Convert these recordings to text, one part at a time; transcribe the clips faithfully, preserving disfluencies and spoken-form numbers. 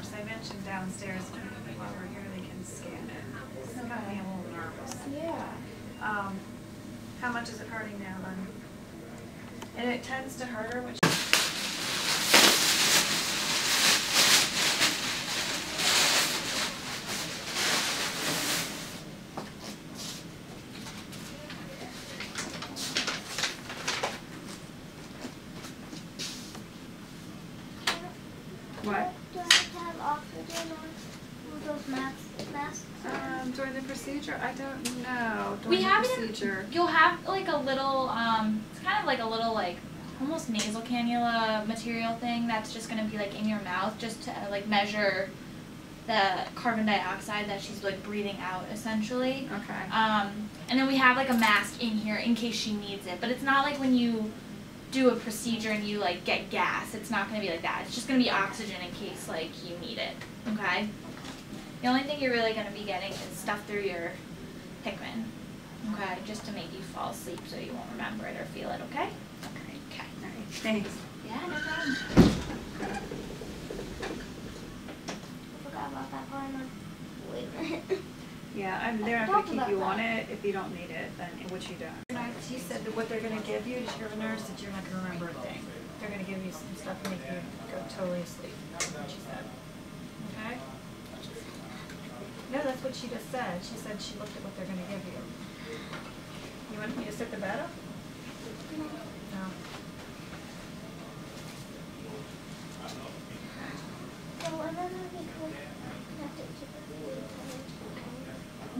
first. I mentioned downstairs, but while we're here, they can scan it. It's got me a little nervous. Yeah. Um, how much is it hurting now, then? And it tends to hurt her, which. What? Do I have to have oxygen on those masks? masks um, during the procedure? I don't know. During we the have procedure. It, you'll have like a little, um, it's kind of like a little like almost nasal cannula material thing that's just going to be like in your mouth just to uh, like measure the carbon dioxide that she's like breathing out essentially. Okay. Um, and then we have like a mask in here in case she needs it. But it's not like when you do a procedure and you like get gas. It's not going to be like that. It's just going to be oxygen in case like you need it. Okay. The only thing you're really going to be getting is stuff through your Pikmin. Okay, just to make you fall asleep so you won't remember it or feel it. Okay. Okay. Okay. All right. Thanks. Yeah. No problem. I forgot about that one. Wait a minute. Yeah, I'm there. I'm going to keep you on it. If you don't need it, then which you don't. She said that what they're going to give you is you're a nurse that you're not going to remember a thing. They're going to give you some stuff to make you go totally asleep. That's what she said. Okay? No, that's what she just said. She said she looked at what they're going to give you. You want me to set the bed up? No.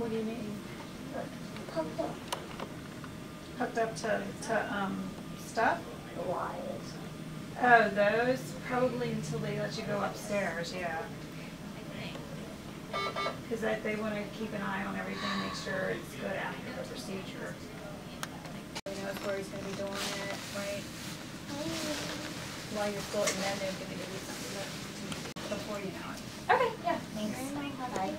What do you mean? Hooked up to, to um, stuff? The wires. Oh, those? Probably until they let you go upstairs, yeah. Because they want to keep an eye on everything, make sure it's good after the procedure. You know if Corey's going to be doing it, right? While you're still in there, they're going to give you something to, before you know it. Okay, yeah, thanks. Bye.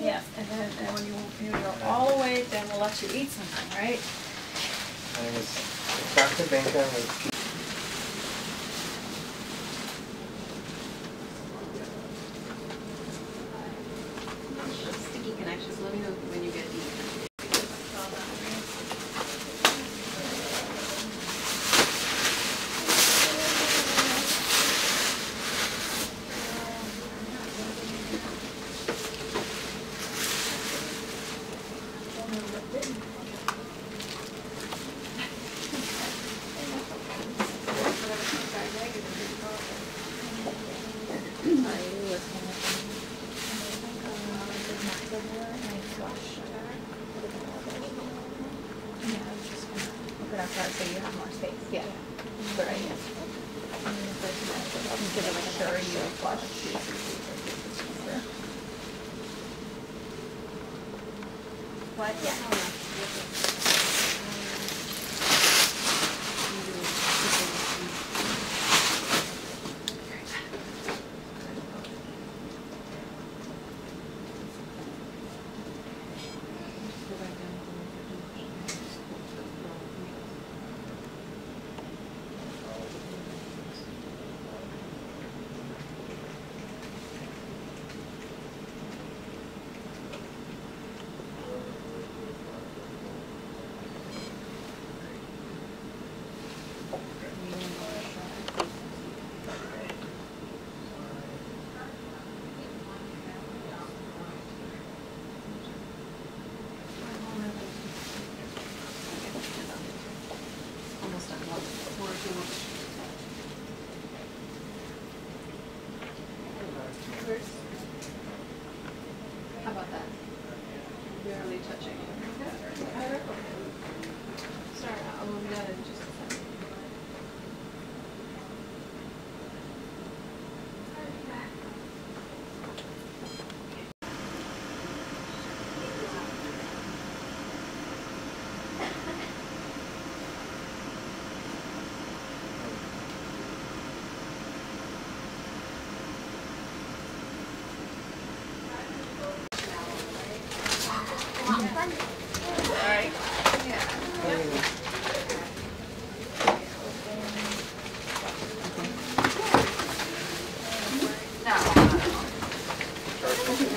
Yes, and then and when you, you go all the way, then we'll let you eat something, right? I was, Doctor Benka was... Sticky connections, let me know when you get these. So you have more space. Yeah. Mm-hmm. Good idea. I'm going to show you a flush. What? Yeah.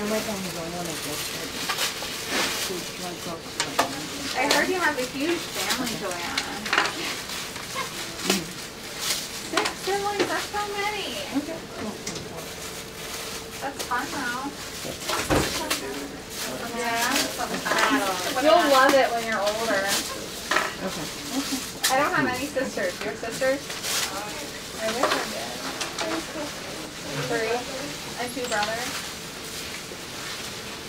I heard you have a huge family, Juliana. Six siblings, that's so many. That's fun though. Yeah. You'll love it when you're older. Okay. I don't have any sisters. Do you have sisters? I wish I did. Three and two brothers.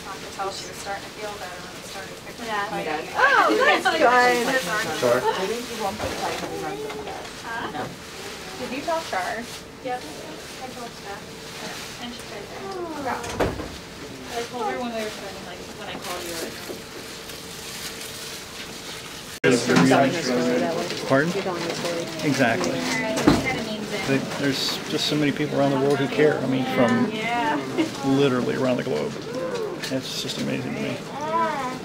I could tell she was starting to feel better when we started picking yeah. up. Yeah. Oh, that's good. Char? I think you won't put tight in the room for that. Huh? No. Did you tell Char? Yep. I told Steph. Yeah. And she said that. Oh. Yeah. I told her when we were starting, like, when I called you. Like, pardon? Exactly. They, there's just so many people around the world who care. I mean, from yeah. literally around the globe. That's just amazing to me. How's that?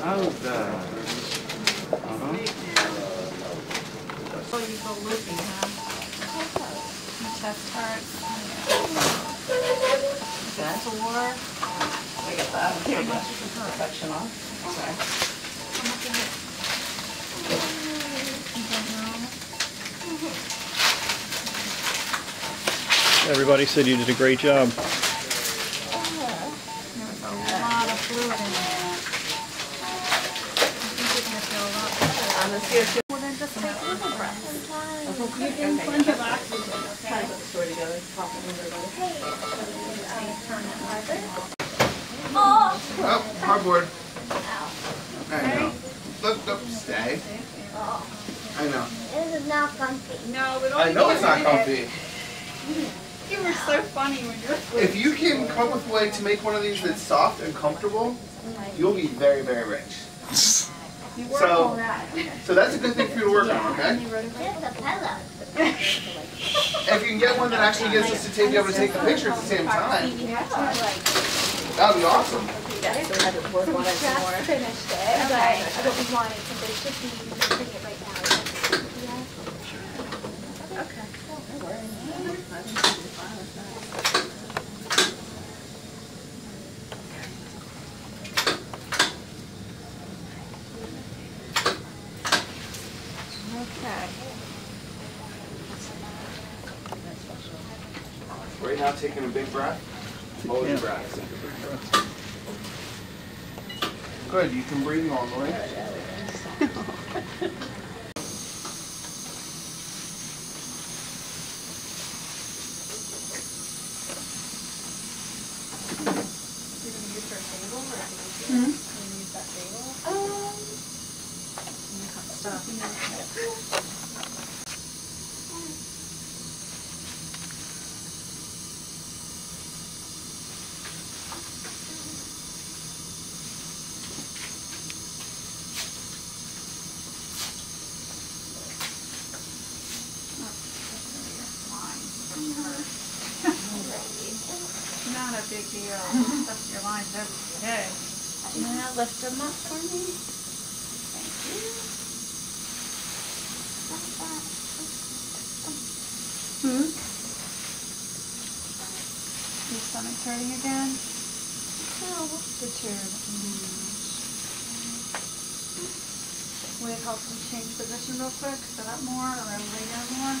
How's that? Uh-huh. So you go looking, huh? Chest part. That's a war. I get that. Here, professional. Sorry. I'm not going to hit. Everybody said you did a great job. Yeah. There was a lot of fluid in there. I think you're going to feel a lot better. Well, then just take little breaths. You're getting plenty of oxygen, okay? Kind of story together. Talk to everybody. Hey, I'm going to turn that lever. Oh! Hardboard. I know. Look, don't stay. I know. This is not comfy. No, but I know it's not comfy. You were so funny when you were asleep. If you can come with a way to make one of these that's soft and comfortable, you'll be very, very rich. You work so, all right. So that's a good thing for you to work yeah. on, okay? Here's the pillow. If you can get one that actually gets us to take, be able to take the picture at the same time, yeah. that would be awesome. Yeah, so I just finished it. But okay. I don't want it because it's just me doing it right now. Yeah. Okay. No worries. I think it'll be fine with that. Okay. Right now, taking a big breath. Hold your breath. Take a big breath. Good, you can breathe normally. All right. Mm-hmm. Can you use that table? Um, stop. Big deal. That's your lines every day. You want to lift them up for me? Thank you. Like that. Hmm? Your stomach's hurting again? No, the tube. Mm-hmm. Would it help you change position real quick? Sit up more or lay down more?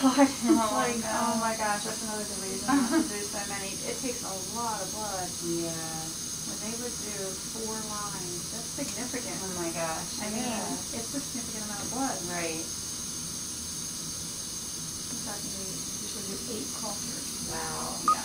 blood. It's oh, like, no. oh my gosh, that's another good reason to do so many. It takes a lot of blood. Yeah. When they would do four lines, that's significant. Oh my gosh. I yeah. mean, it's a significant amount of blood. Right. I'm talking to you, you should do eight cultures. Wow. Yeah.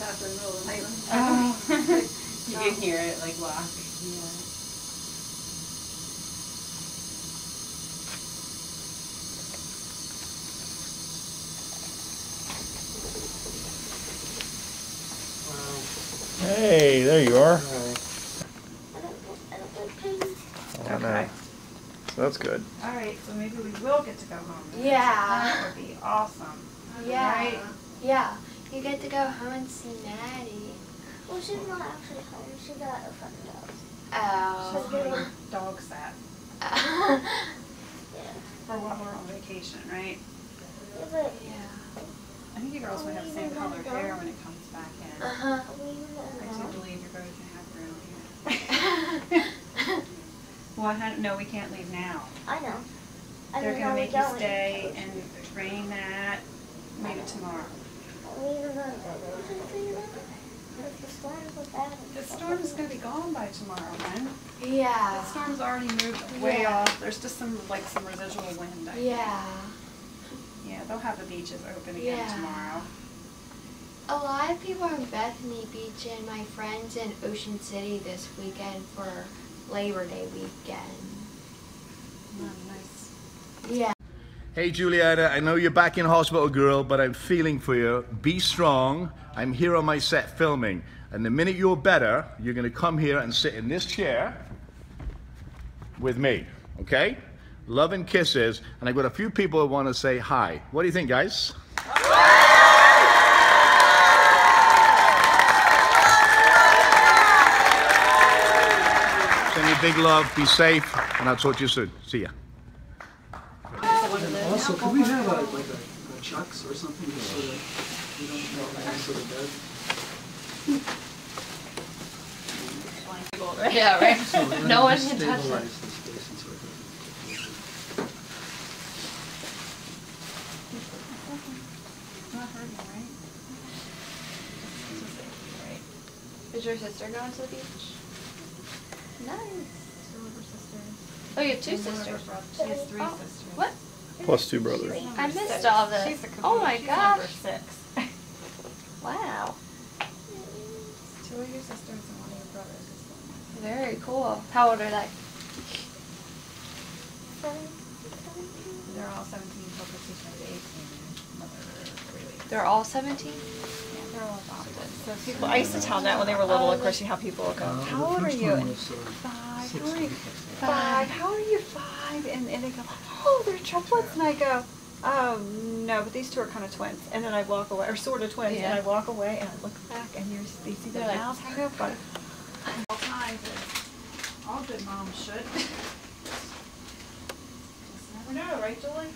After the middle of the night. Oh. You can hear it like walk. Yeah. Wow. Hey, there you are. Right. I don't, I don't like pain. Oh, okay. No. So that's good. All right, so maybe we will get to go home. Yeah. That would be awesome. Yeah. Right? Yeah. You get to go home and see Maddie. Well, she's not actually home. She got a friend dog. Oh. She's getting dog sat. Uh, yeah. For while we're on vacation, right? Yeah, but yeah. I think you girls might have the same colored hair when it comes back in. Uh huh. I do believe you're both gonna have brown hair. Well, no, we can't leave now. I know. I They're gonna make you stay and train that. Maybe tomorrow. The storm is going to be gone by tomorrow, man. Yeah. The storm's already moved way yeah. off. There's just some, like, some residual wind, I yeah. think. Yeah, they'll have the beaches open again yeah. tomorrow. A lot of people are in Bethany Beach, and my friend's in Ocean City this weekend for Labor Day weekend. Oh, nice. Yeah. Hey Juliana, I know you're back in hospital, girl, but I'm feeling for you. Be strong. I'm here on my set filming. And the minute you're better, you're gonna come here and sit in this chair with me, okay? Love and kisses. And I've got a few people who wanna say hi. What do you think, guys? Send me big love, be safe, and I'll talk to you soon. See ya. So can we have a, like a, a chucks or something to sort of, you know, next to the bed? Yeah, right? So no one can touch it. It's not hurting, right? Is your sister going to the beach? Nice. It's her sister. Oh, you have two sisters. She has three sisters. What? Plus two brothers. I missed six. all the. She's the oh my She's gosh. Number six. Wow. Two of your sisters and one of your brothers. Very cool. How old are they? They're all seventeen, till Christina is eighteen. Mother, they're all seventeen? Yeah, they're all adopted. So people, I used to tell that when they were little, of course, you how people will go, uh, how old are you? Was, uh, five. How are you? Five. How are you? Five. And, and they go, oh, they're triplets. And I go, oh, no, but these two are kind of twins. And then I walk away, or sort of twins, yeah. and I walk away, and I look back, and you see their mouths hang up. But all kinds of, all good moms should. Just never know, right, Julie?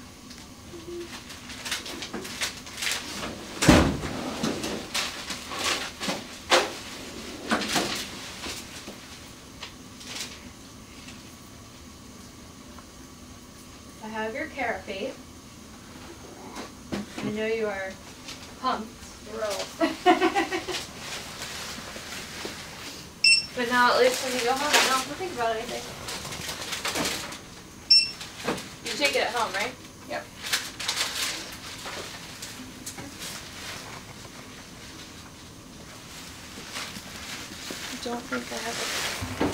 I have your carrot bait. I know you are pumped. Thrilled. But now at least when you go home, I don't have to think about anything. You take it at home, right? Yep. I don't think I have it.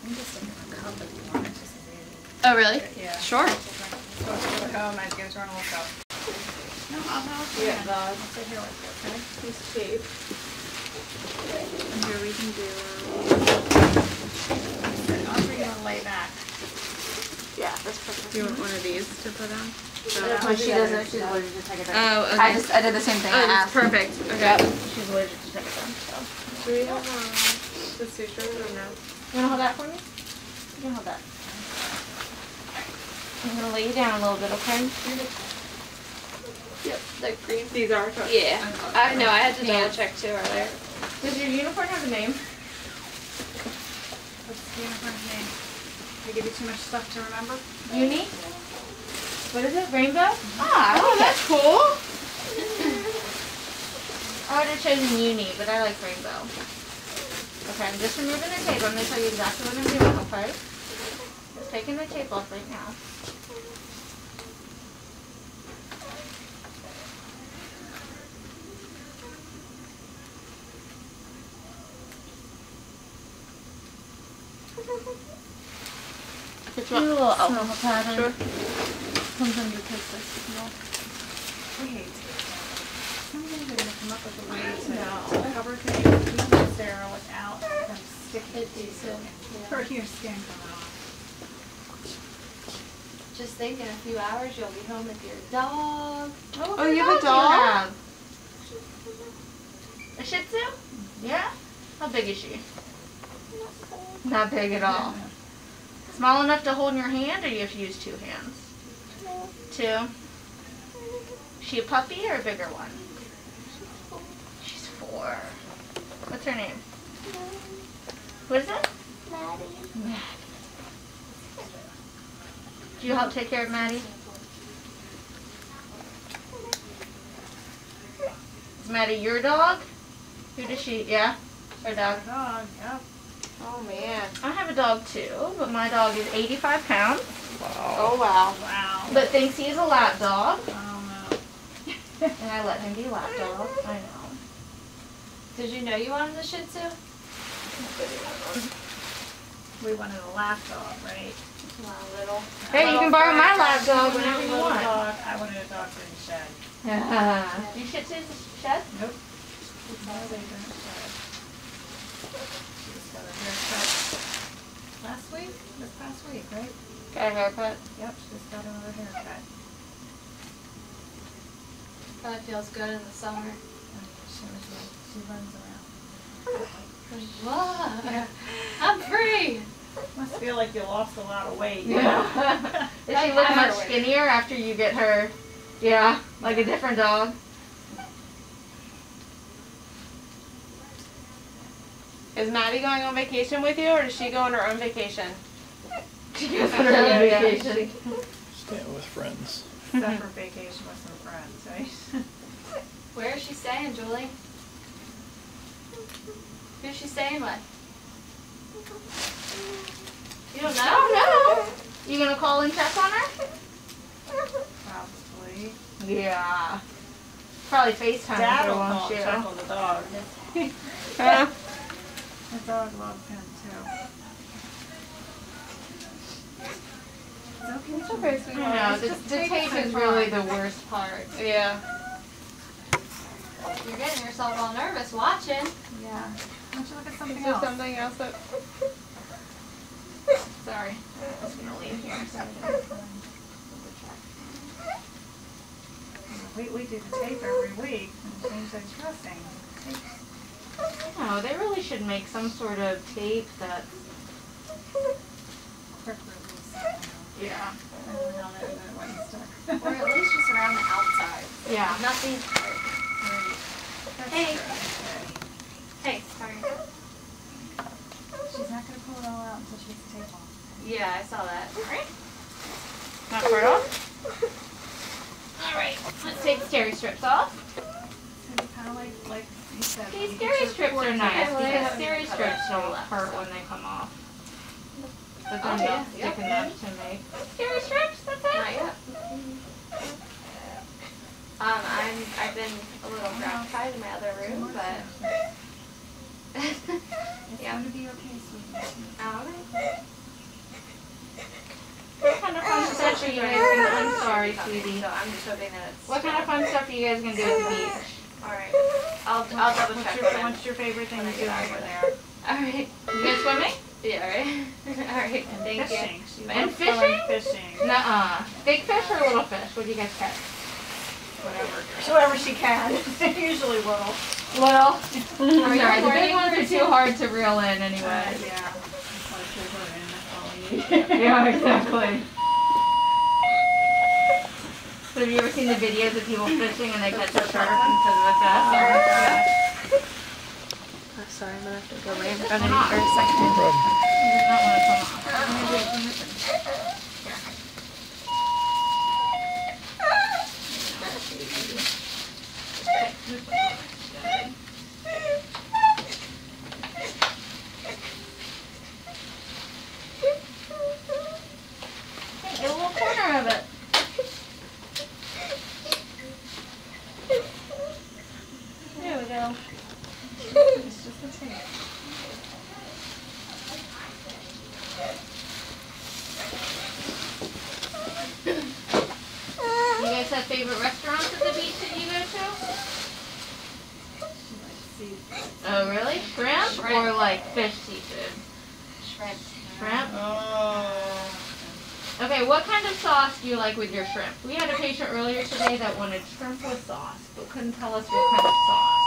I'm just looking for company. Oh, really? Yeah. Sure. So I was going to home, I was going to run a walk out. No, I'll help you. Yeah, I'll sit here with you, okay? He's cheap. And here we can do... I'll bring you on lay back. Yeah, that's perfect. Do you want one of these to put on? So no, she doesn't. She's allergic to tegaderm. Oh, okay. I, just, I did the same thing. Oh, that's perfect. Okay. Yep. She's allergic to tegaderm, so... Do we have um, the suture or no? You want to hold that for me? You can hold that. I'm going to lay you down a little bit, okay? Yep, the green. These are? Yeah. I know, I had to double check too earlier. Does your unicorn have a name? What's the unicorn's name? Did I give you too much stuff to remember? Uni? What is it? Rainbow? Mm-hmm. Ah, oh, that's cool. I would have chosen Uni, but I like Rainbow. Okay, I'm just removing the tape. I'm going to tell you exactly what I'm doing, okay? Just taking the tape off right now. Do a little alcohol oh, pattern. Sure. Sometimes you take this smell. I hate it. I'm going to come up with a way to cover things Sarah without them sticking to yeah. your skin coming off. Just think in a few hours you'll be home with your dog. Oh, oh you have a dog? A Shih Tzu? Mm-hmm. Yeah? How big is she? Not, Not big at all. No. Small enough to hold in your hand, or you have to use two hands? No. Two. Is she a puppy or a bigger one? She's four. What's her name? No. What is it? Maddie. Maddie. Do you help take care of Maddie? Is Maddie your dog? Who does she, yeah? Her dog? Her dog, yeah. Oh man. I have a dog too, but my dog is eighty-five pounds. Wow. Oh wow. Wow. But thinks he's a lap dog. Oh no. And I let him be lap dog. I know. Did you know you wanted a Shih Tzu? We wanted a lap dog, right? Wow, little. Hey, you can borrow my lap dog whenever you want. Dog. I wanted a dog in the shed. Yeah. Do you Shih Tzus in the shed? Nope. Got a haircut last week, this past week, right? Got a haircut? Yep, she just got another haircut. Probably feels good in the summer. She, she runs around. Whoa! Yeah. I'm free! Must feel like you lost a lot of weight. Yeah. Does she look much skinnier after you get her, yeah, like a different dog? Is Maddie going on vacation with you, or is she go on her own vacation? She goes on her own yeah, vacation. Yeah. Staying with friends. Except for vacation with some friends, right? Where is she staying, Julie? Who's she staying with? You don't know? I don't know. You gonna call and check on her? Probably. Yeah. Probably FaceTime. Dad will call and check on the dog. Yeah. The dog loves him too. It's okay, sweetheart. I know. The, the tape is really the worst part. Yeah. You're getting yourself all nervous watching. Yeah. Why don't you look at something is there else? Something else that... Sorry. I was going to leave here. We, we do the tape every week and change the dressing. No, they really should make some sort of tape that's... Yeah. Or at least just around the outside. Yeah. Nothing... Hey. Hey, sorry. She's not going to pull it all out until she gets the tape off. Yeah, I saw that. Alright. Not for it off? Alright, let's take the scary strips off. So kind of like, like you said, okay, you scary strips are nice because scary strips don't hurt when they come off. But they're not thick enough to make. Scary strips, that's it? Not yet. Um, I'm, I've been a little ground-tied in my other room, but... It's yeah. going to be okay, sweetie. All right. What kind of fun stuff are you guys going to do? I'm sorry, sweetie. So I'm just hoping that it's... What kind of fun stuff are you guys going to do at the beach? All right. I'll, I'll double-check. What's, what's your favorite thing to do over there? All right. You guys swimming? Yeah, all right. All right. And thank fishing. you. And fishing? fishing. Nuh-uh. Big fish or little fish? What do you guys catch? Whatever. Whatever she can. They usually will. Well, I'm sorry, the big ones are too hard to reel in anyway. Uh, yeah. Yeah, exactly. So have you ever seen the videos of people fishing and they catch a shark instead of a bass? I'm sorry, I'm going to have to go lay in front of you for a second. No problem. I did not want to come off. Uh-huh. Favorite restaurants at the beach that you go to? Oh, really? Shrimp, shrimp. Or like fish seafood? Shrimp. Shrimp? Oh. Okay, what kind of sauce do you like with your shrimp? We had a patient earlier today that wanted shrimp with sauce, but couldn't tell us what kind of sauce.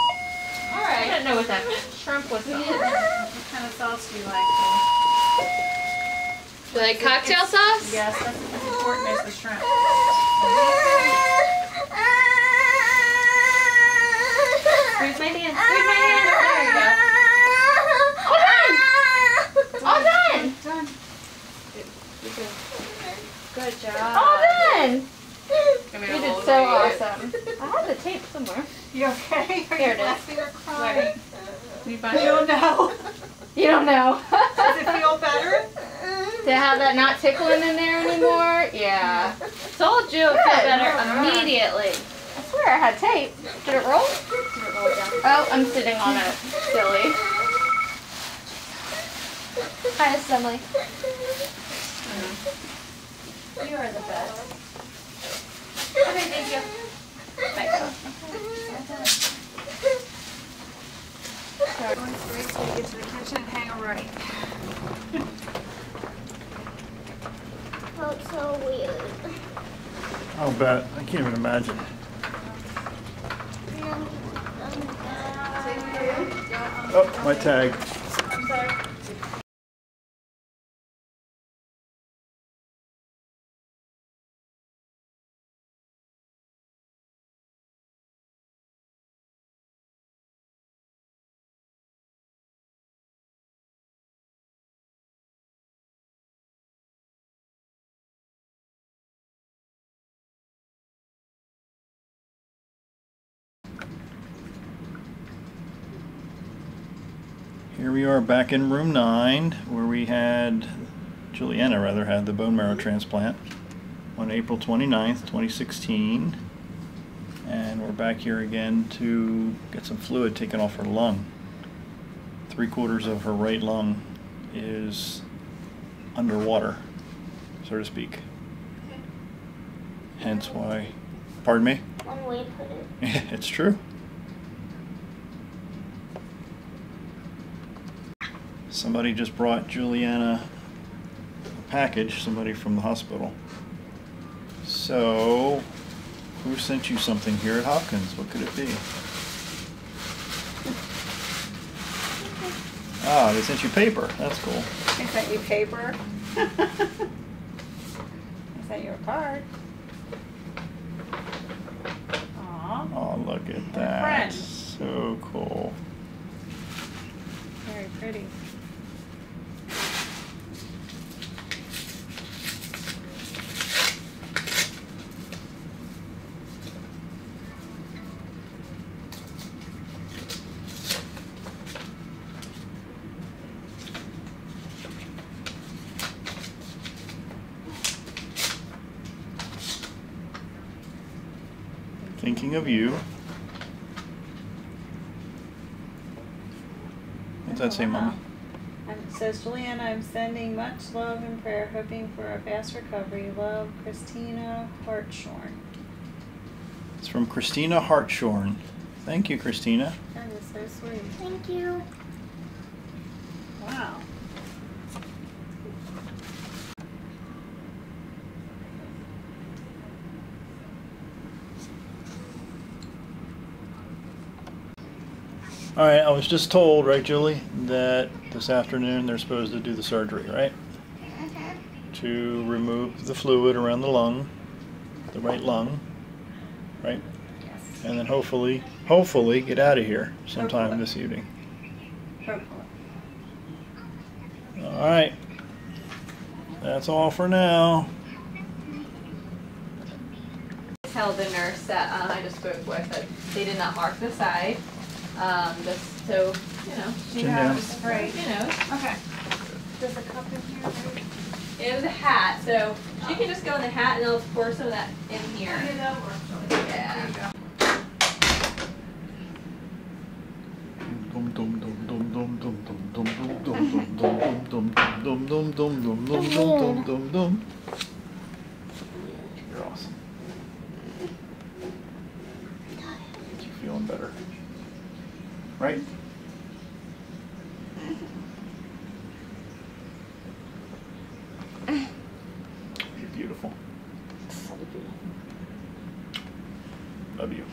All right. I didn't know what that meant. Shrimp with sauce. What kind of sauce do you like? Do you like cocktail it's, sauce? Yes, that's as important as the shrimp. Where's my hand? Where's my hand? There you go. All done! All done! Done. Good job. All done! You did so awesome. I have the tape somewhere. You okay? Are Here you laughing or crying? You don't know. You don't know. Does it feel better? To have that not tickling in there anymore? Yeah. Told you it felt better immediately. I swear I had tape. Did it roll? Did it roll down? Oh, I'm sitting on it. Silly. Hi, Assembly. Mm. You are the best. Okay, thank you. Bye. Going straight till you get to the kitchen and hang a right. Felt so weird. I'll bet. I can't even imagine. Oh, my tag. I'm sorry. Here we are back in room nine, where we had, Juliana rather, had the bone marrow transplant on April twenty-ninth, twenty sixteen. And we're back here again to get some fluid taken off her lung. Three quarters of her right lung is underwater, so to speak. Hence why, pardon me? One way to put it. It's true. Somebody just brought Juliana a package, somebody from the hospital. So, who sent you something here at Hopkins? What could it be? Ah, they sent you paper. That's cool. They sent you paper. They sent you a card. Aww. Oh, look at that. So cool. Very pretty. Thinking of you. What's that say, Mom? It says, Juliana, I'm sending much love and prayer, hoping for a fast recovery. Love, Christina Hartshorn. It's from Christina Hartshorn. Thank you, Christina. That is so sweet. Thank you. Wow. All right, I was just told, right, Julie, that this afternoon they're supposed to do the surgery, right? Mm-hmm. To remove the fluid around the lung, the right lung, right? Yes. And then hopefully, hopefully get out of here sometime hopefully. this evening. Hopefully. All right, that's all for now. Tell the nurse that um, I just spoke with that they did not mark the side. Um, just so, you know, she has, right, you know. Okay. There's a cup in here, right? It was a hat, so she can just go in the hat and they'll pour some of that in here. Okay, that'll work. Yeah. You're awesome. Get you feeling better. Right? You're beautiful. So beautiful. Love you.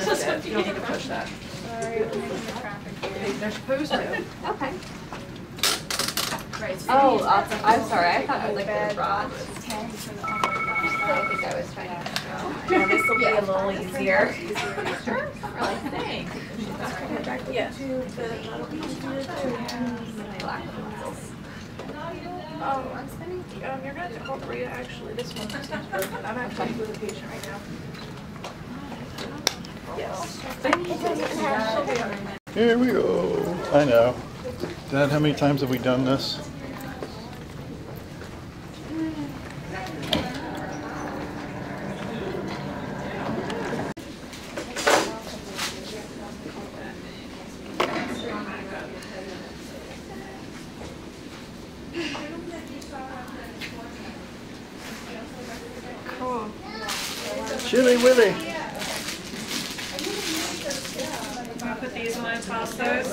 So so you don't need to push that. Sorry, I'm making the traffic here. They're supposed to. Okay. Right, so oh, awesome. I'm sorry. I thought it was like the rod. I think I was trying to figure out. This will be a little easier. Sure, it's not really thing. Yeah. Oh, I'm spending, um, you're going to call Rita actually. This one. I'm actually with a patient right now. Yes. Here we go. I know. Dad, how many times have we done this? Chilly Willy. I'll put these on past those.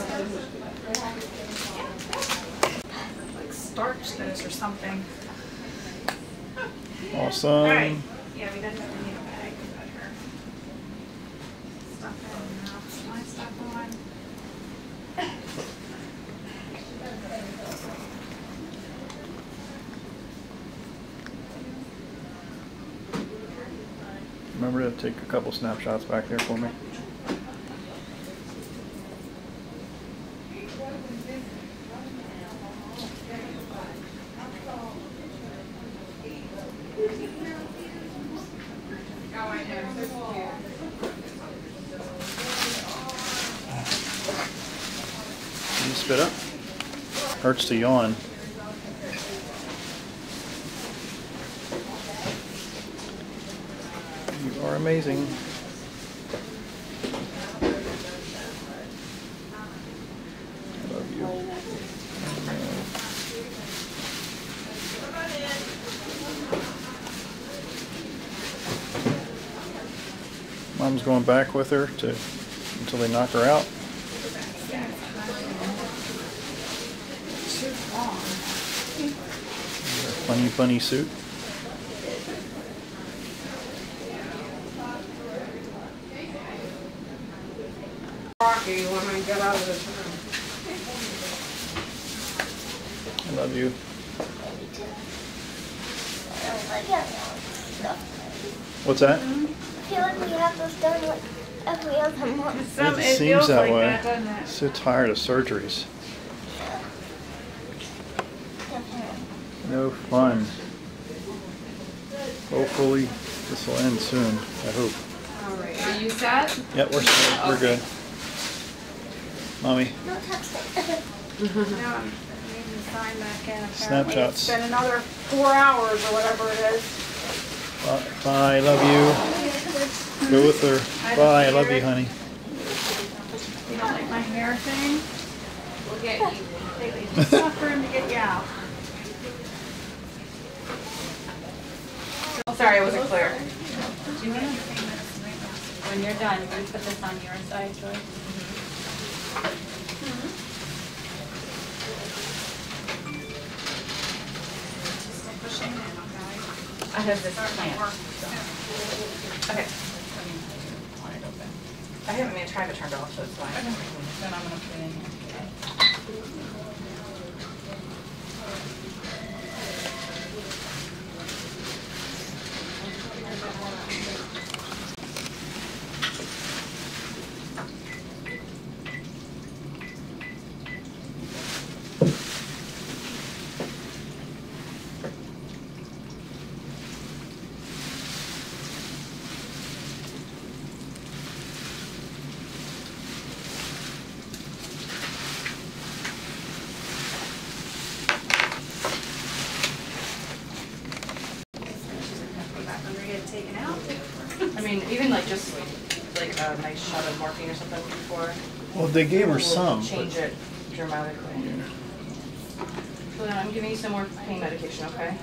Like starch those or something. Awesome. All right. Yeah, we definitely need a bag to put her stuff in. Now put my stuff on. Remember to take a couple snapshots back there for me. Can you spit up? Hurts to yawn. You are amazing. I love you. Mom's going back with her to until they knock her out. Funny bunny suit. Rocky when I get out of this room. I love you. What's that? Mm-hmm. I feel like we have this done like every other month. It, it seems that like way. That, doesn't it? So tired of surgeries. No fun. Hopefully this will end soon, I hope. Alright, are you sad? Yep, we're sad. Okay. We're good. Mommy. No text. No, sign back in. Snapshots. It's been another four hours or whatever it is. Bye, I love you. Go with her. Bye, I love you, honey. You don't like my hair thing? We'll get you. It's tough for him to get you out. Sorry, it wasn't clear. When you're done, you can put this on your side, Joy. Mm-hmm. I have this plant. Okay. I haven't made a try to turn it off, so it's fine. Okay. Then I'm going to put it in here. They gave her some. Change it dramatically. Yeah. So then I'm giving you some more pain medication, okay?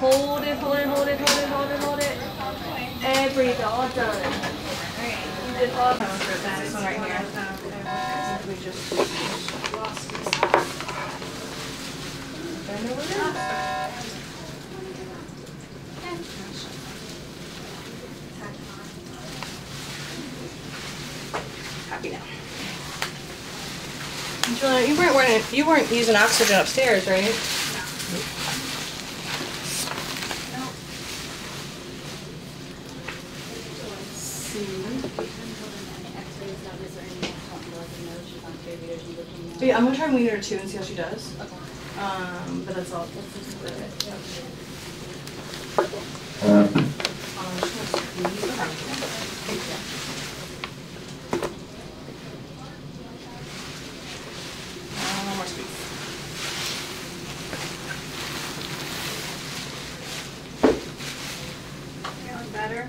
Hold it, hold it, hold it, hold it, hold it. Every doll done. Alright. This one right here. We just lost this. Don't know where it is. Now. Juliana, you weren't, wearing, you weren't using oxygen upstairs, right? No. No. See. Yeah, I'm gonna try wean her too and see how she does. Okay. Um, but that's all. That's it. Better?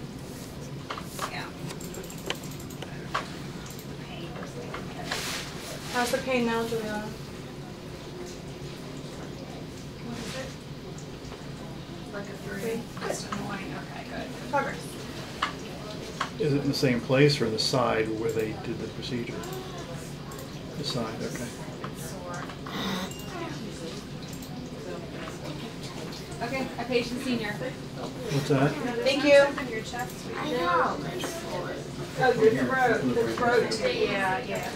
Yeah. How's the pain now, Juliana? What is it? Like a three? Just a one. Okay, good. Progress. Is it in the same place or the side where they did the procedure? The side, okay. Okay, a patient senior. What's that? Thank you. I know. Oh, your throat. The throat. Yeah, yeah.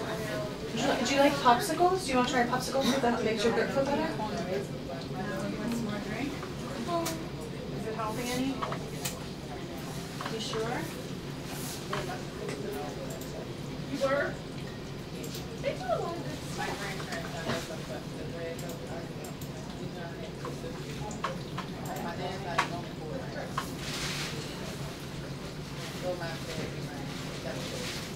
Do you, do you like popsicles? Do you want to try popsicles so that makes your grip feel better? Is it helping any? You sure? You were? Go my way, right?